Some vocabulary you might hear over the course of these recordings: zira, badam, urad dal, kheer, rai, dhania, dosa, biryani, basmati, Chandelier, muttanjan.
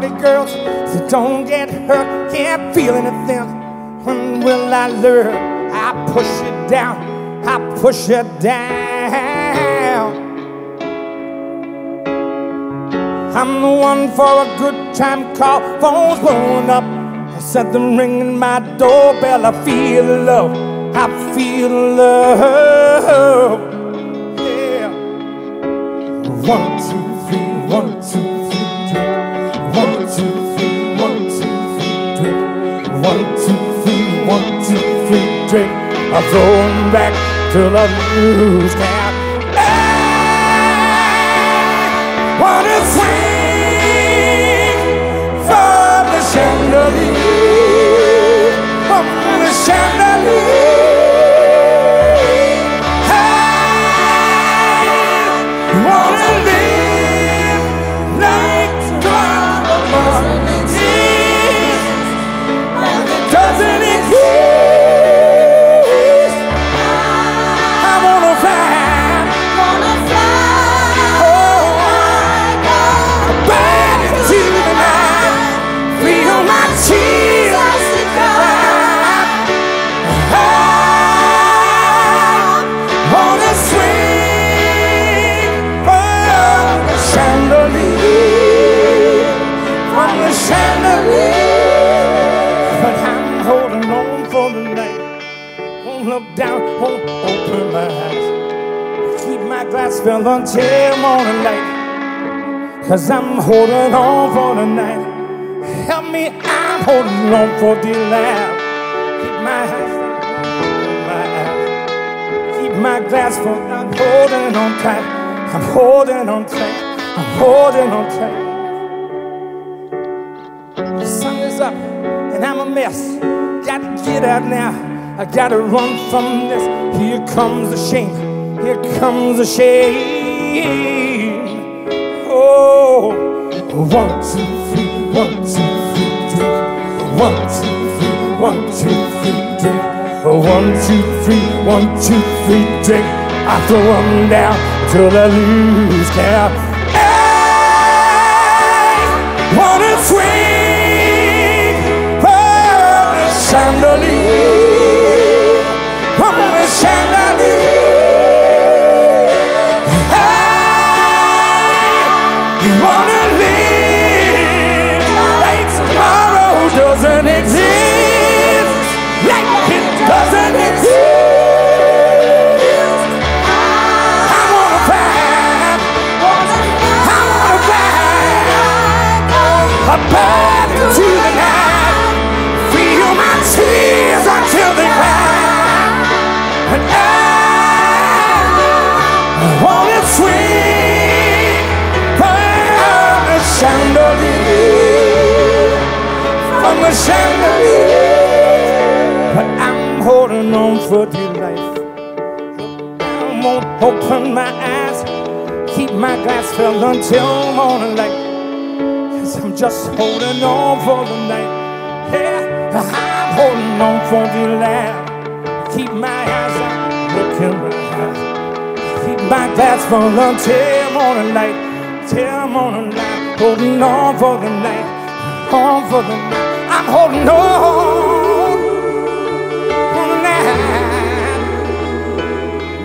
party girls that don't get hurt, can't feel anything. When will I learn? I push it down, I push it down. I'm the one for a good time call, phone's blowing up, there's something ringing my doorbell. I feel love, I feel love. Yeah. 1, 2, 3, 1, 2, 3, 1, 2, 3, 1, 2, 3, 1, 2, 3, 1, 2, 3, 1, 2, 3, 1, 2, 3, 1, 2, 3, 3. I'm throwing back till I lose count. I wanna swing from the chandelier, from the chandelier. I wanna live like the doesn't exist. I wanna fly. But I'm holding on for the night. Won't look down, won't open my eyes. Keep my glass filled until morning light, 'cause I'm holding on for the night. Help me, I'm holding on for the light. Keep my eyes filled, keep my glass filled. I'm holding on tight, I'm holding on tight, I'm holding on tight. The sun is up and I'm a mess. Gotta get out now, I gotta run from this. Here comes the shame, here comes the shame. Oh, 1, 2, 3, 1, 2, 3, 1, 2, 3, 1, 2, 3, 1, 2, 3, 1, 2, 3, 1, 2, 3, 1, 2, 3, 1, 2, 3, 1, 2, 3, 1, 2, 3, 1, 2, 3. I throw them down till I lose count. I wanna swing chandelier, from the chandelier. I wanna live like tomorrow doesn't exist, like it doesn't exist. I wanna find, I wanna find a path to the night. Tears until they cry, and I wanna swing from the chandelier, from the chandelier. But I'm holding on for dear life. I won't open my eyes. Keep my glass filled until morning light, 'cause I'm just holding on for the night. Yeah. Holding on for the light. Keep my eyes on, look in my eyes. Keep my glass full until morning light, till morning light. Holding on for the night, on for the night. I'm holding on for the night.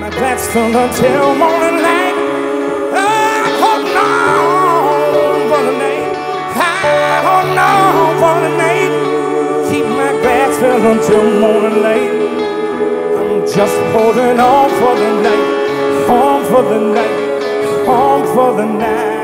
My glass full until morning light. I'm holding on for the night. I'm holding on for the night. Until morning late, I'm just holding on for the night, on for the night, on for the night.